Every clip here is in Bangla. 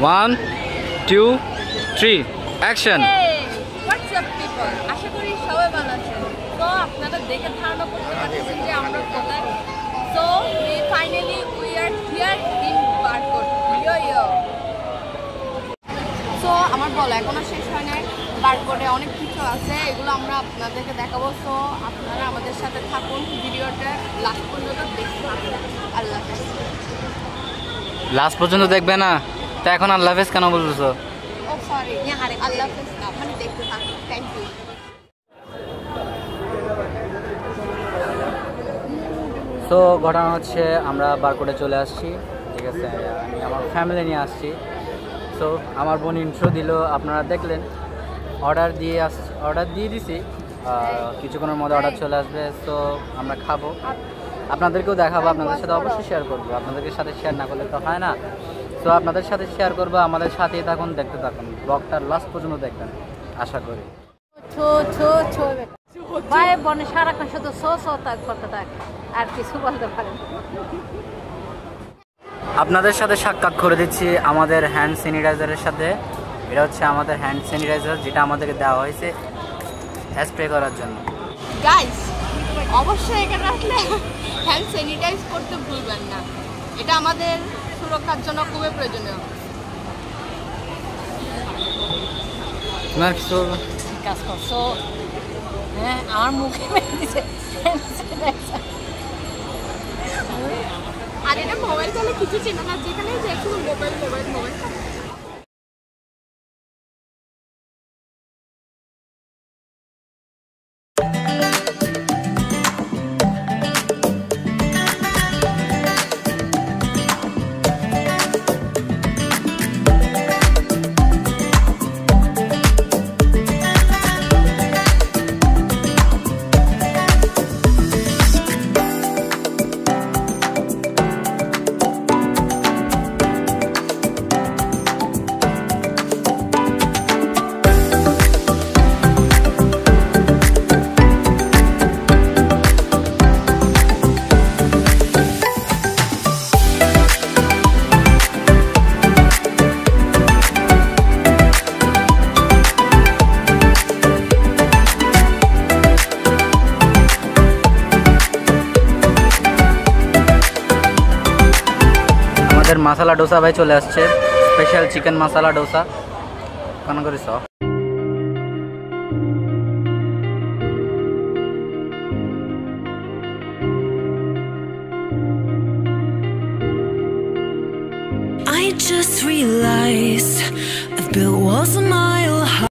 1 2 3 एक्शन। व्हाट्स अप पीपल, আশা করি সবাই ভালো আছেন। তো আপনারা দেখে ধারণা করতে পারছেন যে আমরা কোথায়। So finally we are here in barcode. Yo yo, so আমার বলা এখনো শেষ হয় নাই। বারকোডে অনেক কিছু আছে, এগুলো আমরা আপনাদেরকে দেখাবো। সো আপনারা আমাদের সাথে থাকুন, ভিডিওটা লাস্ট পর্যন্ত দেখতে থাকুন। আল্লাহ হাফেজ। লাস্ট পর্যন্ত দেখবে না তা এখন আল্লাহ হাফেজ কেন বলছো? ও সরি, আল্লাহ হাফেজ না মানে দেখতে থাকুন। Thank you. সো ঘটনা হচ্ছে আমরা বারকোডে চলে আসছি, ঠিক আছে? আমি আমার ফ্যামিলি নিয়ে আসছি। সো আমার বোন ইন্ট্রো দিল, আপনারা দেখলেন। অর্ডার দিয়ে দিছি, কিছুক্ষণের মধ্যে অর্ডার চলে আসবে। সো আমরা খাবো, আপনাদেরকেও দেখাবো, আপনাদের সাথে অবশ্যই শেয়ার করবো। আপনাদের সাথে শেয়ার না করলে তো হয় না। সো আপনাদের সাথে শেয়ার করবো, আমাদের সাথেই থাকুন, দেখতে থাকুন, ব্লগটার লাস্ট পর্যন্ত দেখবেন আশা করি। ভাই বোনে সারাক্ষণ শুধু করতে থাকে, আর কিছু বলতে পারেন। আপনাদের সাথে সাক্ষাৎ করে দিচ্ছি আমাদের হ্যান্ড স্যানিটাইজারের সাথে। এটা হচ্ছে আমাদের হ্যান্ড স্যানিটাইজার, যেটা আমাদেরকে দেওয়া হয়েছে স্প্রে করার জন্য। গাইস অবশ্যই এখানে আসলে হ্যান্ড স্যানিটাইজ করতে ভুলবেন না, এটা আমাদের সুরক্ষার জন্য খুবই প্রয়োজনীয়। আমার কিছু কাজ করছো? হ্যাঁ, আমার মুখে দিয়েছে। আর এটা মোবাইল চলে কিছু চেনা না, যেখানে যে একটু মোবাইল मसाला डोसा भाई चले आसछे, स्पेशल चिकन मसाला डोसा कौन करिस। I just realized I've built walls a mile high.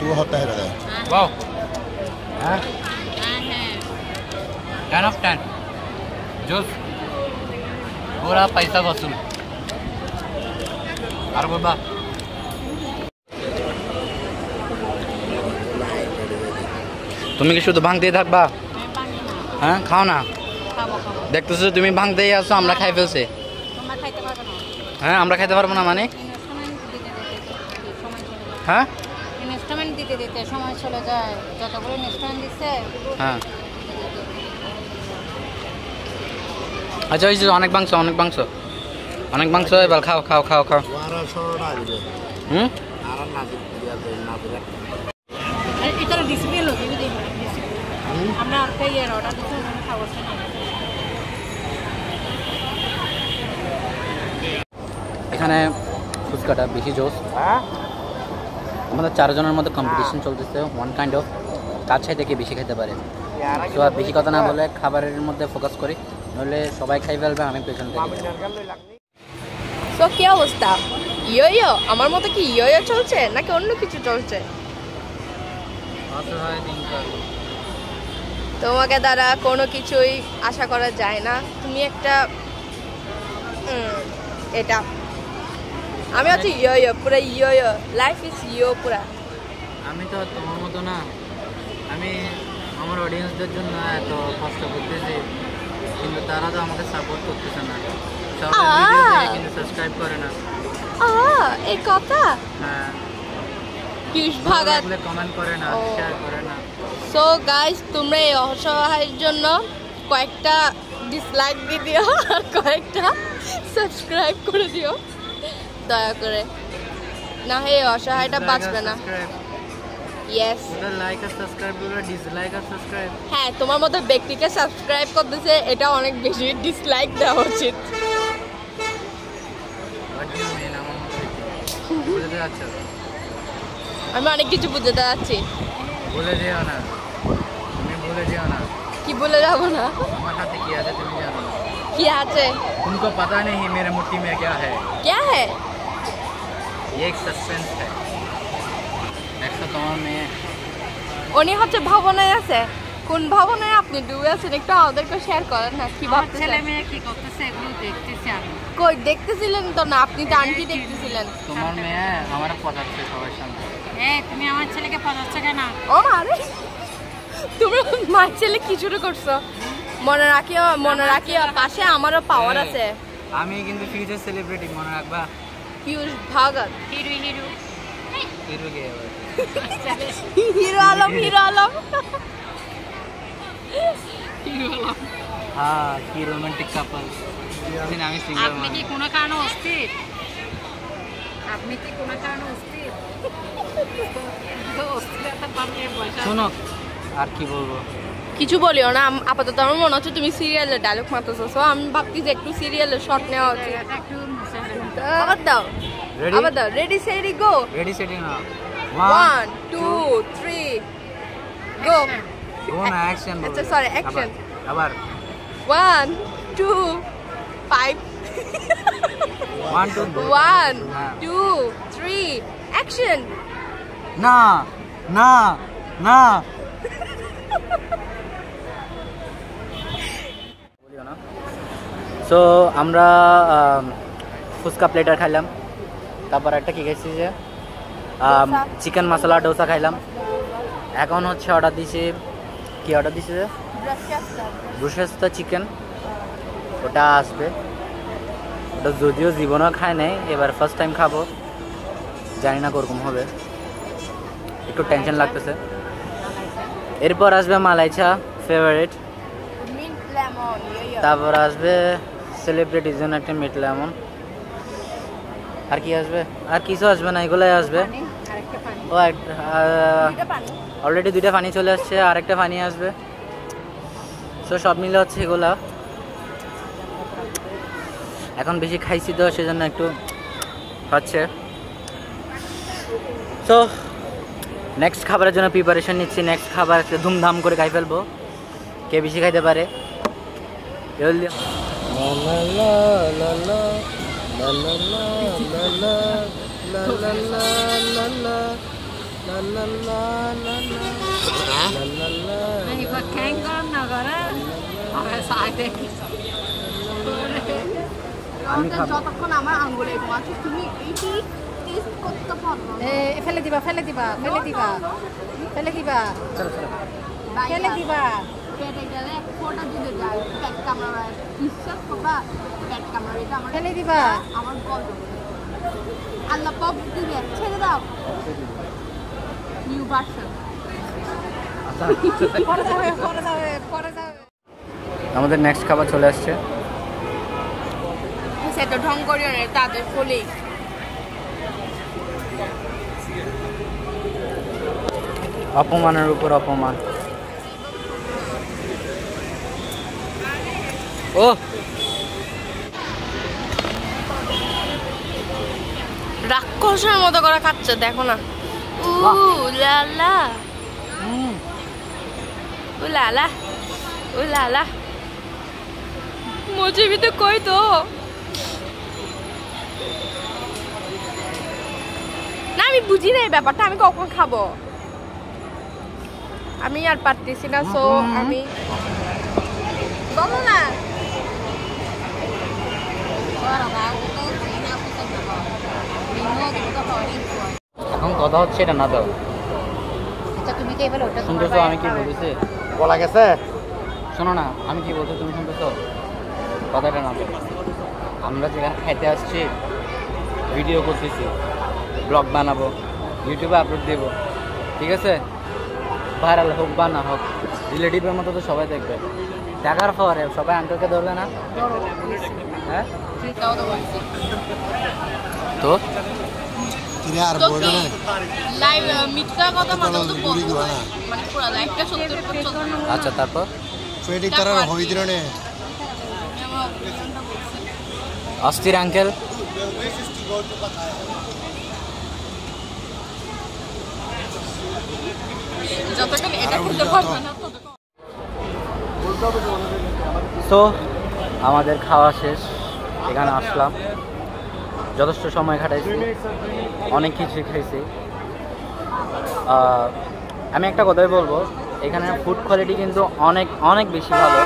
तो होता है दादा। वाओ, हां है 10 of 10 जो पूरा पैसा वसूल। और बाबा तुम्हें कि शुद्ध भांग दे थकबा? हां खाओ ना, देखतेছো তুমি ভাঙ দেই আছো, আমরা খাই ফেলছে। তোমরা খাইতে পারবে না? হ্যাঁ আমরা খাইতে পারবো না মানে? হ্যাঁ ইনস্ট্রুমেন্ট দিতে দিতে সময় চলে যায়, যতগুলো ইনস্ট্রুমেন্ট দিতে। হ্যাঁ अच्छा ওই যে অনেক মাংস এবার খাও হুম আর না দিয়া দেন না দিয়া এটা ডিসপ্লে লগে দিই আমরা আরকে এর অর্ডার দিতে খাওয়া না এখানে ফুচকাটা বেশি জোস আমাদের চারজনের মধ্যে কম্পিটিশন চলতেছে ওয়ান কাইন্ড অফ তার চাই থেকে বেশি খেতে পারে তো আর বেশি কথা না বলে খাবারের মধ্যে ফোকাস করি নইলে সবাই খাই ফেলবে আমি পেছন থেকে সো কি অবস্থা ইয়ো আমার মতে কি ইয়ো চলছে নাকি অন্য কিছু চলছে তোমাকে দ্বারা কোনো কিছুই আশা করা যায় না তুমি একটা এটা আমি আছি ইয়ো পুরা ইয়ো লাইফ ইজ ইয়ো পুরা আমি তো তোমার মতো না আমি আমার অডিয়েন্সদের জন্য এত কষ্ট করতেছি কিন্তু তারা তো আমাকে সাপোর্ট করতেছে না সবাই ভিডিও দেখে কিন্তু সাবস্ক্রাইব করে না এই কথা হ্যাঁ কিস ভাগত কমেন্ট করে না শেয়ার করে না সো গাইস তোমরা এই অসহায়ের জন্য কয়েকটা ডিসলাইক দিয়ে দিও আর কয়েকটা সাবস্ক্রাইব করে দিও दया करे ना है असहायता बाँचबे ना यस लाइक और सब्सक्राइब बोला डिसलाइक और सब्सक्राइब हां তোমার মত ব্যক্তিকে সাবস্ক্রাইব করতেছে এটা অনেক বেশি ডিসলাইক দেওয়া উচিত আমি অনেক কিছু বুঝতে যাচ্ছি বলে দিও না কি বলে যাব না আমার হাতে কি আছে তুমি জানো क्या है तुमको पता नहीं मेरे मुट्ठी में क्या है ये एक सस्पेंस है देखो তোমার মেয়ে উনি হচ্ছে ভাবনায় আছে কোন ভাবনায় আপনি ডুবে আছেন একটু আমাদেরকে শেয়ার করেন না কি ভাবছেন ছেলে মেয়ে কি করতেছে এগুলো দেখতেছি আমি কই দেখতেছিলেন তো না আপনি তো আন্টি দেখতেছিলেন তোমার মেয়ে আমার পড়াচ্ছে সবার সামনে এই তুমি আমার ছেলেকে পড়াচ্ছ কেন ও আরে তুমি আমার ছেলে কি শুরু করছো মনে রাখিও পাশে আমারও পাওয়ার আছে আমি কিন্তু ফিউচার সেলিব্রিটি মনে রাখবা ফিউজ ভাগত হিরো গে হিরো আলম হ্যাঁ কি রোমান্টিক কাপল আমি সিঙ্গেল আপনি কি কোনো কারণে অস্থির তো অস্থিরতা পাবে বসা শোনো আর কি বলবো কিছু বলিও না আপাতত আমার মনে হচ্ছে তুমি সিরিয়ালের ডায়লগ মারতেছো আমি ভাবছি যে একটু সিরিয়ালের শর্ট নেওয়া উচিত আবার দাও রেডি সেট নাও 1 2 3 গো না অ্যাকশন আচ্ছা সরি অ্যাকশন আবার 1 2 5 1 2 3 অ্যাকশন না तो আমরা ফুচকা প্লেটার খাইলাম তারপর একটা কি খাইছি যে চিকেন মশলা ডোসা খাইলাম এখন হচ্ছে অর্ডার দিছি যে ব্রুসেস্তা চিকেন ওটা আসবে ওটা যদিও জীবনে খাই নাই এবার ফার্স্ট টাইম খাবো জানি না কোরকম হবে একটু টেনশন লাগতেছে এরপর আসবে মালাইচা ফেভারিট তারপর আসবে सेलिब्रिटीज জন্য একটা মিট লেমন আর কি আসবে আর কিছু আসবে না এগুলাই আসবে আরেকটা পানি ও একটা পানি অলরেডি দুইটা পানি চলে আসছে আরেকটা পানি আসবে সো সব মিলে হচ্ছে এগুলা এখন বেশি খাইছি তো সেজন্য একটু হচ্ছে সো নেক্সট খাবারের জন্য প্রিপারেশন নিচ্ছি নেক্সট খাবার ধুমধাম করে খাই ফেলবো কে বেশি খাইতে পারে ला ला ला ला ला ला ला ला ला ला ला ला ला ला ला ला ला नहीं वो कैंगन नगरा हमें साथे আমি যতক্ষণ আমার আঙ্গুলে মাছি তুমি এইটি টেস্ট করতে পারো ফেলে দিবা পেটে গেলে ফটো দিতে যাই পেট ক্যামেরা বিশ্বাস করবা পেট ক্যামেরাটা আমার ফেলে দিবা আমার কল আল্লাহ পাক দিবে ছেড়ে দাও নিউ ভার্সন আচ্ছা পড়া যাবে আমাদের নেক্সট খাবার চলে আসছে সে তো ঢং করিও না তাতে ফুলি অপমানের উপর অপমান ও রাক্ষসের মতো করে খাচ্ছে দেখো না উ লা লা উ লা লা উ লা লা मुझे भी तो कोई दो ना मैं बुझी नहीं बेपारटा मैं कौन खाबो আমি আর পারতেছি না সো আমি বলনা আর বাবা তো না কিছু না নিমো তো পারি এখন কথা হচ্ছে এটা না দাও আচ্ছা তুমি কি বলো ওটা শুনছো আমি কি বলছি বলা গেছে শোনো না আমি কি বলছি তুমি শুনছো কথাটা না বলো আমরা যেখানে খেতে আসছি ভিডিও করতেছি ব্লগ বানাবো ইউটিউবে আপলোড দেব ঠিক আছে ভাইরাল হোক বা না হোক রিলেটিভের মতো তো সবাই দেখবে দেখার পরে সবাই আঙ্কেলকে ধরবে না হ্যাঁ তো তুমি আর বলবে না লাইভ মিথ্যা কথা মানে তো বলবো মানে পুরো লাইভটা 70% আচ্ছা তারপর ফেডি করার হইদিরনে अस्थिर अंकल सो हमारे खावा शेष एखे आसलम जथेष्ट समय काटाइछि अनेक किछु खाइछि आमी एकटा कथाई बोलबो एखाने फूड क्वालिटी किन्तु अनेक अनेक बेशी भालो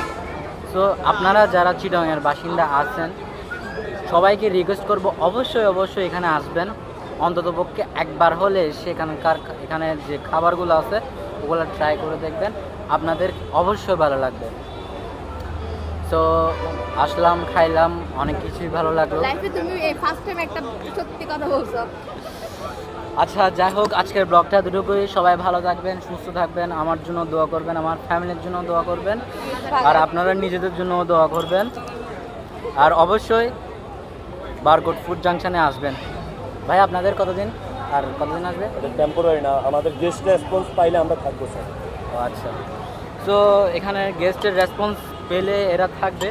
सो आपनारा जारा चिटांगेर बासिंदा आछेन सबाइके रिक्वेस्ट करब अवश्य अवश्य एखाने आसबेन অন্ততপক্ষে একবার হলে সেখানকার এখানে যে খাবারগুলো আছে ওগুলো ট্রাই করে দেখবেন আপনাদের অবশ্যই ভালো লাগবে সো আসলাম খাইলাম অনেক কিছুই ভালো লাগলো লাইফে তুমি এই ফার্স্ট টাইম একটা সত্যি কথা বলছো আচ্ছা যাই হোক আজকের ব্লগটা দুটোই সবাই ভালো থাকবেন সুস্থ থাকবেন আমার জন্য দোয়া করবেন আমার ফ্যামিলির জন্য দোয়া করবেন আর আপনারা নিজেদের জন্যও দোয়া করবেন আর অবশ্যই বারকোড ফুড জাংশনে আসবেন ভাই আপনাদের কতদিন আর কতদিন আসবে টেম্পোরারি না আমাদের গেস্ট রেসপন্স পাইলে আমরা থাকব স্যার আচ্ছা সো এখানে গেস্টের রেসপন্স পেলে এরা থাকবে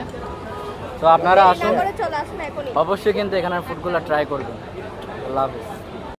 তো আপনারা আসুন অবশ্যই কিন্তু এখানের ফুডগুলো ট্রাই করবেন আল্লাহ হাফেজ